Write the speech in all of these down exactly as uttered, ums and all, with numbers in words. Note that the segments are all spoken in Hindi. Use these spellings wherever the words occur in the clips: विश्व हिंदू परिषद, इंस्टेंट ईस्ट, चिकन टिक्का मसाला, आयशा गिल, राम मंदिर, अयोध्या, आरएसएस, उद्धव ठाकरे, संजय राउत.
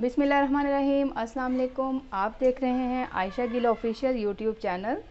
बिस्मिल्लाहिर्रहमानिर्रहीम, अस्सलाम वालेकुम। आप देख रहे हैं आयशा गिल official YouTube channel.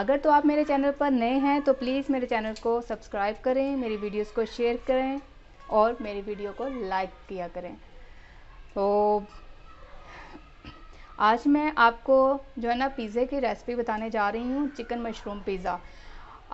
अगर तो आप मेरे चैनल पर नए हैं तो प्लीज़ मेरे चैनल को सब्सक्राइब करें, मेरी वीडियोस को शेयर करें और मेरी वीडियो को लाइक किया करें। तो आज मैं आपको जो है ना पिज़्ज़े की रेसिपी बताने जा रही हूँ, चिकन मशरूम पिज़्ज़ा।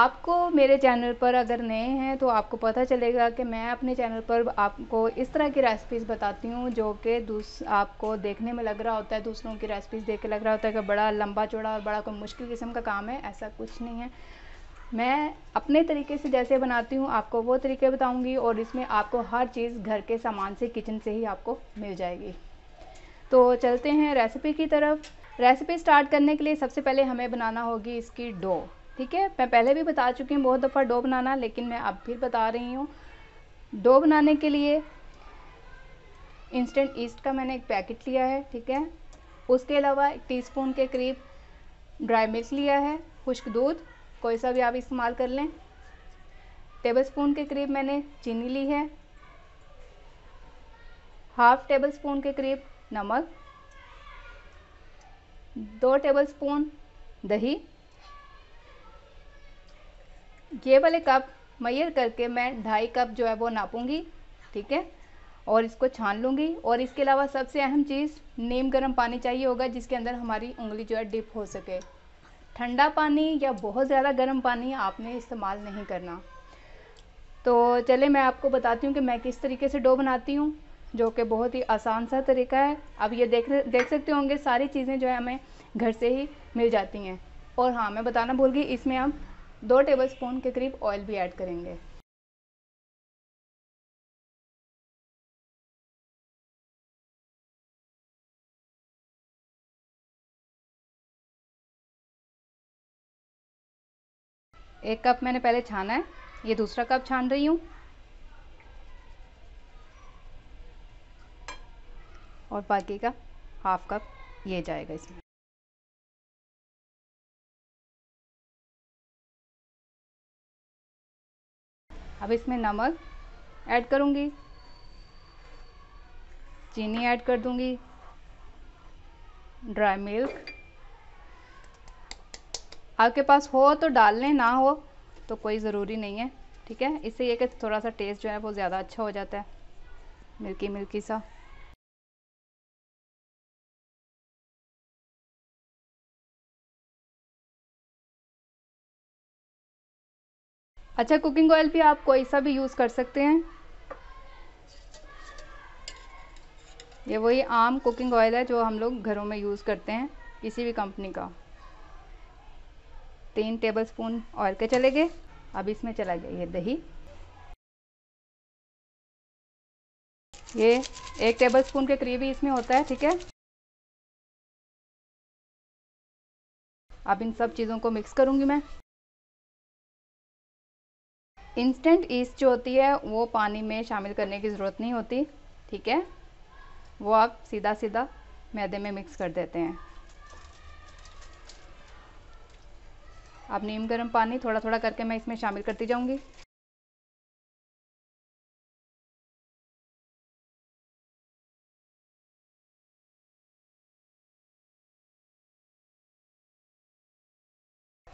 आपको मेरे चैनल पर अगर नए हैं तो आपको पता चलेगा कि मैं अपने चैनल पर आपको इस तरह की रेसिपीज़ बताती हूँ जो कि दूस आपको देखने में लग रहा होता है, दूसरों की रेसिपीज़ देख के लग रहा होता है कि बड़ा लंबा चौड़ा और बड़ा कोई मुश्किल किस्म का काम है। ऐसा कुछ नहीं है, मैं अपने तरीके से जैसे बनाती हूँ आपको वो तरीके बताऊँगी और इसमें आपको हर चीज़ घर के सामान से, किचन से ही आपको मिल जाएगी। तो चलते हैं रेसिपी की तरफ। रेसिपी स्टार्ट करने के लिए सबसे पहले हमें बनाना होगी इसकी डो। ठीक है, मैं पहले भी बता चुकी हूँ बहुत दफ़ा डो बनाना, लेकिन मैं अब फिर बता रही हूँ। डो बनाने के लिए इंस्टेंट ईस्ट का मैंने एक पैकेट लिया है, ठीक है। उसके अलावा एक टीस्पून के करीब ड्राई मिल्क लिया है, खुश्क दूध कोई सा भी आप इस्तेमाल कर लें। टेबलस्पून के करीब मैंने चीनी ली है, हाफ टेबलस्पून के करीब नमक, दो टेबलस्पून दही। ये वाले कप मेजर करके मैं ढाई कप जो है वो नापूंगी, ठीक है, और इसको छान लूँगी। और इसके अलावा सबसे अहम चीज़, नीम गर्म पानी चाहिए होगा जिसके अंदर हमारी उंगली जो है डिप हो सके। ठंडा पानी या बहुत ज़्यादा गर्म पानी आपने इस्तेमाल नहीं करना। तो चले मैं आपको बताती हूँ कि मैं किस तरीके से डो बनाती हूँ, जो कि बहुत ही आसान सा तरीका है। अब ये देख देख सकते होंगे सारी चीज़ें जो है हमें घर से ही मिल जाती हैं। और हाँ, मैं बताना भूल गई, इसमें हम दो टेबलस्पून के करीब ऑयल भी ऐड करेंगे। एक कप मैंने पहले छाना है, ये दूसरा कप छान रही हूँ। और बाकी का हाफ कप ये जाएगा इसमें। अब इसमें नमक ऐड करूंगी, चीनी ऐड कर दूंगी, ड्राई मिल्क आपके पास हो तो डाल लें, ना हो तो कोई ज़रूरी नहीं है, ठीक है। इससे ये कि थोड़ा सा टेस्ट जो है वो ज़्यादा अच्छा हो जाता है, मिल्की मिल्की सा। अच्छा, कुकिंग ऑयल भी आप कोई सा भी यूज़ कर सकते हैं। ये वही आम कुकिंग ऑयल है जो हम लोग घरों में यूज़ करते हैं, किसी भी कंपनी का। तीन टेबलस्पून ऑयल के चले गए। अब इसमें चला गया ये दही, ये एक टेबलस्पून के करीब ही इसमें होता है, ठीक है। अब इन सब चीज़ों को मिक्स करूँगी मैं। इंस्टेंट ईस्ट जो होती है वो पानी में शामिल करने की ज़रूरत नहीं होती, ठीक है। वो आप सीधा सीधा मैदे में मिक्स कर देते हैं। अब नीम गर्म पानी थोड़ा थोड़ा करके मैं इसमें शामिल करती जाऊंगी।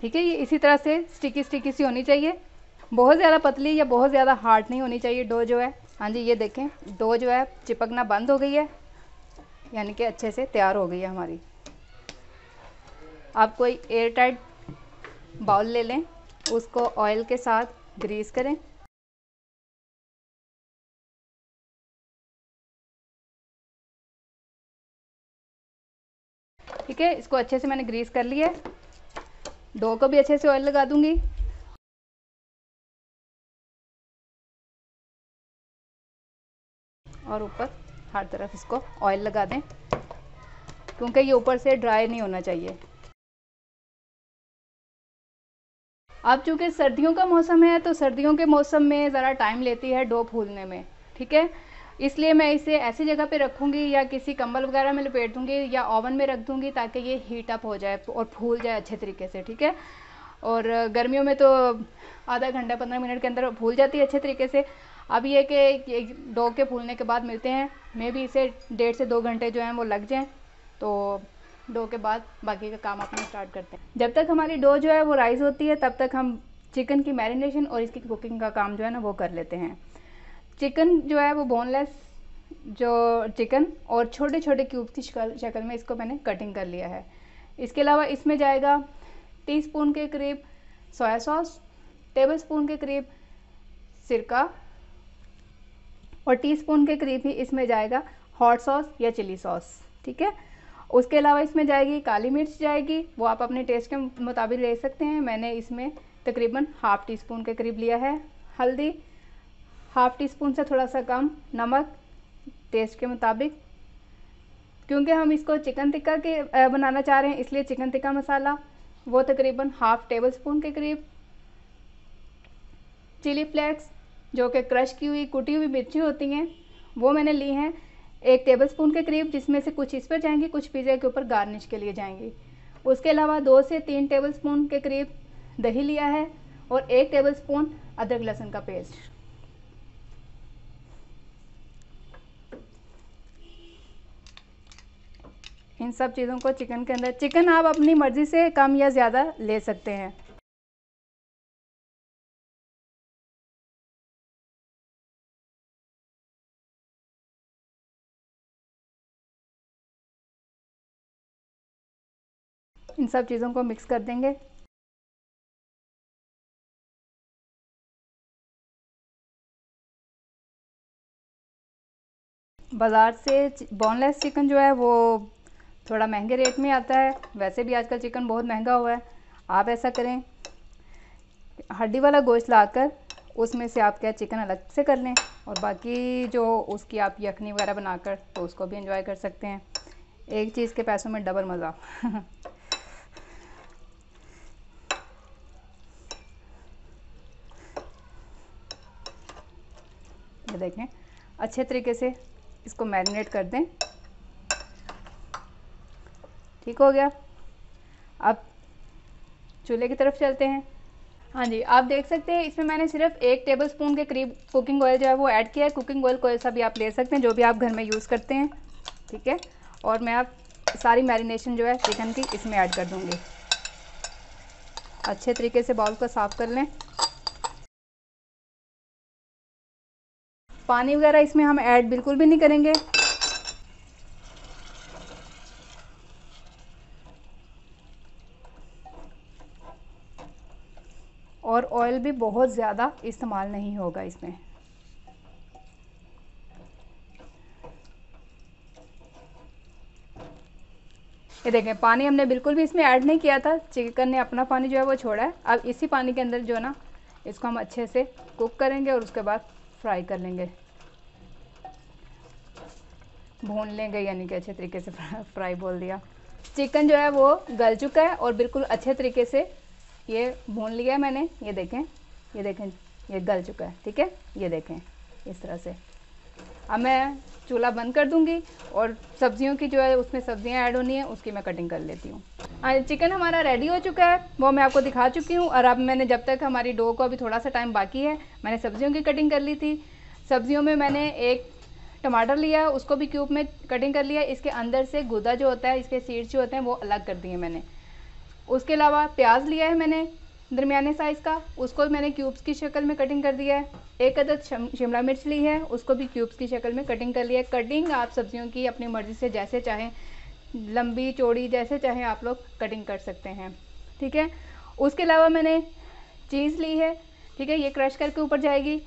ठीक है, ये इसी तरह से स्टिकी स्टिकी सी होनी चाहिए, बहुत ज़्यादा पतली या बहुत ज़्यादा हार्ड नहीं होनी चाहिए डो जो है। हाँ जी, ये देखें डो जो है चिपकना बंद हो गई है, यानी कि अच्छे से तैयार हो गई है हमारी। आप कोई एयर टाइट बाउल ले लें, उसको ऑयल के साथ ग्रीस करें। ठीक है, इसको अच्छे से मैंने ग्रीस कर लिया है। डो को भी अच्छे से ऑयल लगा दूंगी। और ऊपर हर तरफ इसको ऑयल लगा दें, क्योंकि ये ऊपर से ड्राई नहीं होना चाहिए। अब चूँकि सर्दियों का मौसम है तो सर्दियों के मौसम में ज़रा टाइम लेती है डो फूलने में, ठीक है। इसलिए मैं इसे ऐसी जगह पे रखूँगी या किसी कंबल वगैरह में लपेट दूँगी या ओवन में रख दूँगी ताकि ये हीट अप हो जाए और फूल जाए अच्छे तरीके से, ठीक है। और गर्मियों में तो आधा घंटा पंद्रह मिनट के अंदर फूल जाती है अच्छे तरीके से। अब ये कि डो के फूलने के बाद मिलते हैं, मे भी इसे डेढ़ से दो घंटे जो हैं वो लग जाएँ। तो डो के बाद बाकी का काम अपना स्टार्ट करते हैं। जब तक हमारी डो जो है वो राइज़ होती है तब तक हम चिकन की मैरिनेशन और इसकी कुकिंग का काम जो है ना वो कर लेते हैं। चिकन जो है वो बोनलेस जो चिकन और छोटे छोटे क्यूब की शक्ल में इसको मैंने कटिंग कर लिया है। इसके अलावा इसमें जाएगा टी स्पून के करीब सोया सॉस, टेबल स्पून के करीब सिरका और टी स्पून के करीब ही इसमें जाएगा हॉट सॉस या चिली सॉस, ठीक है। उसके अलावा इसमें जाएगी काली मिर्च जाएगी, वो आप अपने टेस्ट के मुताबिक ले सकते हैं। मैंने इसमें तकरीबन हाफ़ टी स्पून के करीब लिया है। हल्दी हाफ़ टी स्पून से थोड़ा सा कम, नमक टेस्ट के मुताबिक। क्योंकि हम इसको चिकन टिक्का के बनाना चाह रहे हैं इसलिए चिकन टिक्का मसाला वो तकरीबन हाफ़ टेबल स्पून के करीब। चिली फ्लेक्स जो कि क्रश की हुई कुटी हुई मिर्ची होती हैं वो मैंने ली हैं एक टेबल स्पून के करीब, जिसमें से कुछ इस पर जाएंगी कुछ पिज़्ज़ा के ऊपर गार्निश के लिए जाएंगी। उसके अलावा दो से तीन टेबल स्पून के करीब दही लिया है और एक टेबल स्पून अदरक लहसुन का पेस्ट। इन सब चीज़ों को चिकन के अंदर, चिकन आप अपनी मर्ज़ी से कम या ज़्यादा ले सकते हैं। इन सब चीज़ों को मिक्स कर देंगे। बाज़ार से बोनलेस चिकन जो है वो थोड़ा महंगे रेट में आता है, वैसे भी आजकल चिकन बहुत महंगा हुआ है। आप ऐसा करें, हड्डी वाला गोश्त लाकर उसमें से आप क्या चिकन अलग से कर लें और बाकी जो उसकी आप यखनी वगैरह बनाकर तो उसको भी एंजॉय कर सकते हैं। एक चीज़ के पैसों में डबल मज़ा। ये देखें, अच्छे तरीके से इसको मैरिनेट कर दें। ठीक हो गया, अब चूल्हे की तरफ चलते हैं। हाँ जी, आप देख सकते हैं इसमें मैंने सिर्फ एक टेबल स्पून के करीब कुकिंग ऑयल जो है वो ऐड किया है। कुकिंग ऑयल कोई सा भी आप ले सकते हैं जो भी आप घर में यूज़ करते हैं, ठीक है। और मैं आप सारी मैरिनेशन जो है चिकन की इसमें ऐड कर दूँगी। अच्छे तरीके से बाउल को साफ़ कर लें। पानी वगैरह इसमें हम ऐड बिल्कुल भी नहीं करेंगे। और ऑयल भी बहुत ज़्यादा इस्तेमाल नहीं होगा इसमें। ये देखें, पानी हमने बिल्कुल भी इसमें ऐड नहीं किया था, चिकन ने अपना पानी जो है वो छोड़ा है। अब इसी पानी के अंदर जो है ना इसको हम अच्छे से कुक करेंगे और उसके बाद फ्राई कर लेंगे, भून लेंगे, यानी कि अच्छे तरीके से फ्राई बोल दिया। चिकन जो है वो गल चुका है और बिल्कुल अच्छे तरीके से ये भून लिया है मैंने। ये देखें, ये देखें, ये गल चुका है, ठीक है। ये देखें इस तरह से। अब मैं चूल्हा बंद कर दूंगी और सब्जियों की जो है उसमें सब्जियां ऐड होनी है उसकी मैं कटिंग कर लेती हूँ। चिकन हमारा रेडी हो चुका है, वो मैं आपको दिखा चुकी हूँ। और अब मैंने, जब तक हमारी डो को अभी थोड़ा सा टाइम बाकी है, मैंने सब्जियों की कटिंग कर ली थी। सब्जियों में मैंने एक टमाटर लिया है, उसको भी क्यूब में कटिंग कर लिया है। इसके अंदर से गुदा जो होता है, इसके सीड्स जो होते हैं वो अलग कर दिए मैंने। उसके अलावा प्याज लिया है मैंने दरमियाने साइज़ का, उसको मैंने क्यूब्स की शक्ल में कटिंग कर दिया है। एक अदद शिमला मिर्च ली है, उसको भी क्यूब्स की शक्ल में कटिंग कर लिया है। कटिंग आप सब्जियों की अपनी मर्ज़ी से जैसे चाहें, लंबी चौड़ी जैसे चाहें आप लोग कटिंग कर सकते हैं, ठीक है। उसके अलावा मैंने चीज़ ली है, ठीक है, ये क्रश करके ऊपर जाएगी।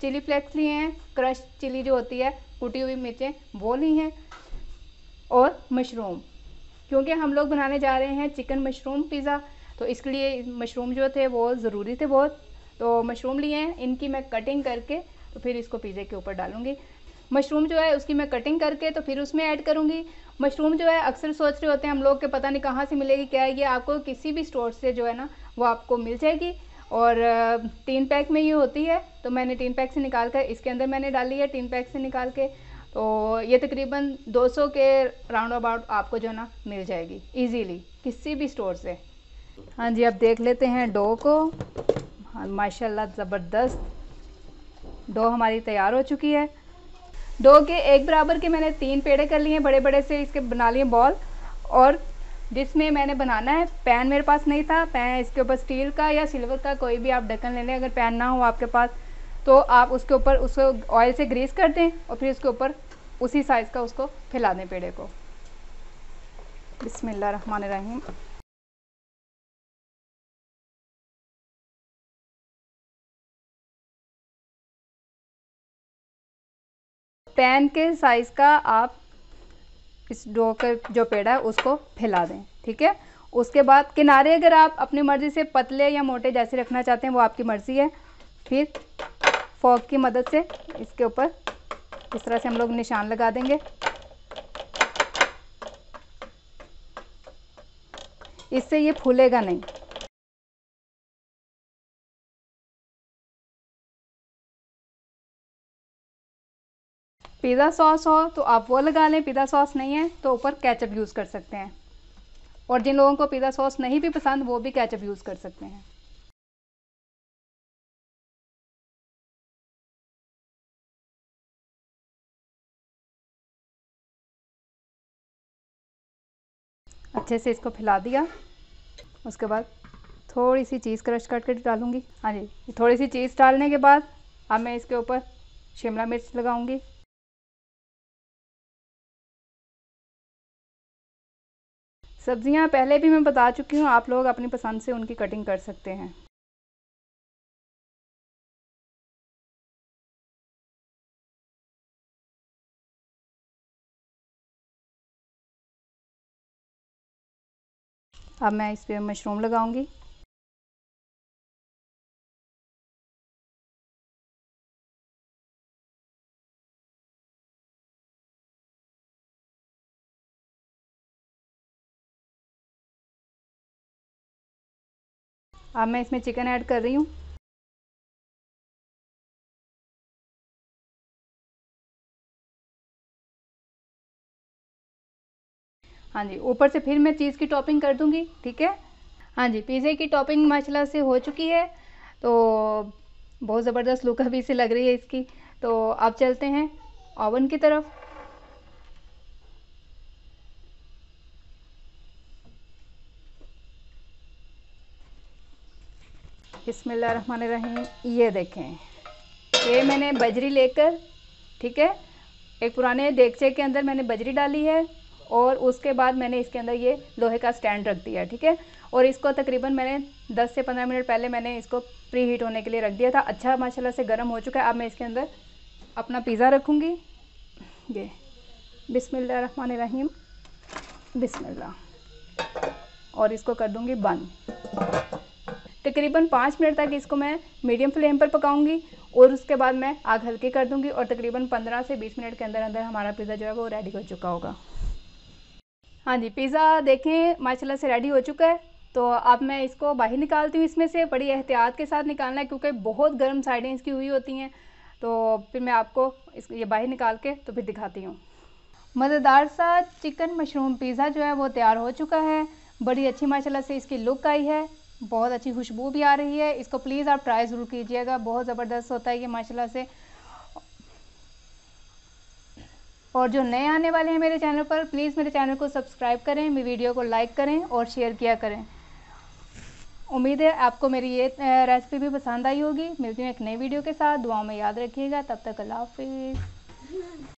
चिली फ्लेक्स लिए हैं, क्रश चिली जो होती है कुटी हुई मिर्चें वो ली हैं। और मशरूम, क्योंकि हम लोग बनाने जा रहे हैं चिकन मशरूम पिज़्ज़ा, तो इसके लिए मशरूम जो थे वो ज़रूरी थे बहुत, तो मशरूम लिए हैं। इनकी मैं कटिंग करके तो फिर इसको पिज़्ज़ा के ऊपर डालूँगी। मशरूम जो है उसकी मैं कटिंग करके तो फिर उसमें ऐड करूँगी। मशरूम जो है अक्सर सोच रहे होते हैं हम लोग के पता नहीं कहाँ से मिलेगी क्या है, ये आपको किसी भी स्टोर से जो है ना वो आपको मिल जाएगी। और तीन पैक में ये होती है, तो मैंने तीन पैक से निकाल कर इसके अंदर मैंने डाली है, तीन पैक से निकाल के। तो ये तकरीबन दो सौ के राउंड अबाउट आपको जो है ना मिल जाएगी इजीली किसी भी स्टोर से। हाँ जी, अब देख लेते हैं डो को। हाँ, माशाल्लाह ज़बरदस्त डो हमारी तैयार हो चुकी है। डो के एक बराबर के मैंने तीन पेड़े कर लिए हैं, बड़े बड़े से इसके बना लिए बॉल। और जिसमें मैंने बनाना है, पैन मेरे पास नहीं था, पैन इसके ऊपर स्टील का या सिल्वर का कोई भी आप ढक्कन ले लें। अगर पैन ना हो आपके पास तो आप उसके ऊपर उसको ऑयल से ग्रीस कर दें और फिर उसके ऊपर उसी साइज़ का उसको फैला दें पेड़े को। बिस्मिल्लाह रहमान रहीम। पैन के साइज़ का आप इस डो का जो पेड़ा है उसको फैला दें, ठीक है। उसके बाद किनारे अगर आप अपनी मर्ज़ी से पतले या मोटे जैसे रखना चाहते हैं वो आपकी मर्ज़ी है। फिर फोक की मदद से इसके ऊपर इस तरह से हम लोग निशान लगा देंगे। इससे ये फूलेगा नहीं। पिज़्ज़ा सॉस हो तो आप वो लगा लें, पिज़्ज़ा सॉस नहीं है तो ऊपर केचप यूज़ कर सकते हैं। और जिन लोगों को पिज़्ज़ा सॉस नहीं भी पसंद वो भी केचप यूज़ कर सकते हैं। अच्छे से इसको फैला दिया। उसके बाद थोड़ी सी चीज़ क्रश करके डालूंगी। हाँ जी, थोड़ी सी चीज़ डालने के बाद अब मैं इसके ऊपर शिमला मिर्च लगाऊंगी। सब्जियां पहले भी मैं बता चुकी हूँ, आप लोग अपनी पसंद से उनकी कटिंग कर सकते हैं। अब मैं इस पर मशरूम लगाऊंगी। अब मैं इसमें चिकन ऐड कर रही हूँ। हाँ जी, ऊपर से फिर मैं चीज़ की टॉपिंग कर दूंगी, ठीक है। हाँ जी, पिज़्ज़े की टॉपिंग माशाल्लाह से हो चुकी है, तो बहुत ज़बरदस्त लुक अभी से लग रही है इसकी। तो अब चलते हैं ओवन की तरफ। बिस्मिल्लाह रहमान रहीम। ये देखें, ये मैंने बजरी लेकर, ठीक है, एक पुराने देगचे के अंदर मैंने बजरी डाली है और उसके बाद मैंने इसके अंदर ये लोहे का स्टैंड रख दिया, ठीक है। और इसको तकरीबन मैंने दस से पंद्रह मिनट पहले मैंने इसको प्री हीट होने के लिए रख दिया था। अच्छा माशाल्लाह से गर्म हो चुका है। अब मैं इसके अंदर अपना पिज़्ज़ा रखूँगी। ये बिस्मिल्लाह रहमान रहीम, बिस्मिल्लाह, और इसको कर दूँगी बंद। तकरीबन पाँच मिनट तक इसको मैं मीडियम फ्लेम पर पकाऊँगी और उसके बाद मैं आग हल्की कर दूँगी। और तकरीबन पंद्रह से बीस मिनट के अंदर अंदर हमारा पिज़्ज़ा जो है वो रेडी हो चुका होगा। हाँ जी, पिज़्ज़ा देखें माशाल्लाह से रेडी हो चुका है। तो अब मैं इसको बाहर निकालती हूँ। इसमें से बड़ी एहतियात के साथ निकालना है क्योंकि बहुत गर्म साइडें इसकी हुई होती हैं। तो फिर मैं आपको इस ये बाहर निकाल के तो फिर दिखाती हूँ। मज़ेदार सा चिकन मशरूम पिज़्ज़ा जो है वो तैयार हो चुका है। बड़ी अच्छी माशाल्लाह से इसकी लुक आई है, बहुत अच्छी खुशबू भी आ रही है। इसको प्लीज़ आप ट्राई ज़रूर कीजिएगा, बहुत ज़बरदस्त होता है ये माशाल्लाह से। और जो नए आने वाले हैं मेरे चैनल पर, प्लीज़ मेरे चैनल को सब्सक्राइब करें, मेरी वीडियो को लाइक करें और शेयर किया करें। उम्मीद है आपको मेरी ये रेसिपी भी पसंद आई होगी। मिलती हूँ एक नई वीडियो के साथ। दुआओं में याद रखिएगा। तब तक अल्लाह हाफिज़।